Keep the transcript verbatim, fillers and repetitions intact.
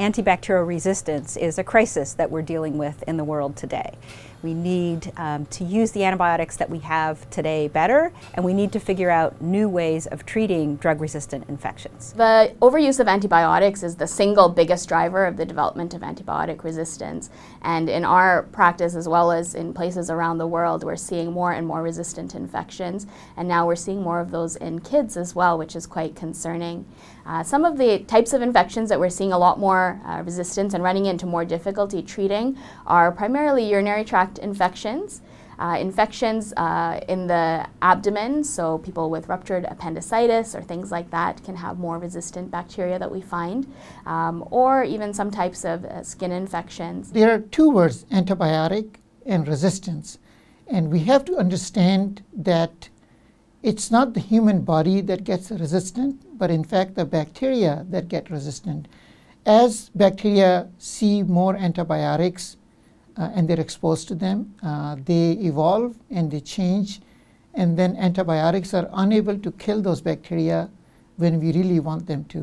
antibacterial resistance is a crisis that we're dealing with in the world today. We need um, to use the antibiotics that we have today better, and we need to figure out new ways of treating drug-resistant infections. The overuse of antibiotics is the single biggest driver of the development of antibiotic resistance, and in our practice as well as in places around the world, we're seeing more and more resistant infections, and now we're seeing more of those in kids as well, which is quite concerning. Uh, some of the types of infections that we're seeing a lot more uh, resistance and running into more difficulty treating are primarily urinary tract infections, uh, infections uh, in the abdomen, so people with ruptured appendicitis or things like that can have more resistant bacteria that we find, um, or even some types of uh, skin infections. There are two words, antibiotic and resistance, and we have to understand that it's not the human body that gets resistant, but in fact the bacteria that get resistant. As bacteria see more antibiotics, Uh, and they're exposed to them, uh, they evolve and they change, and then antibiotics are unable to kill those bacteria when we really want them to.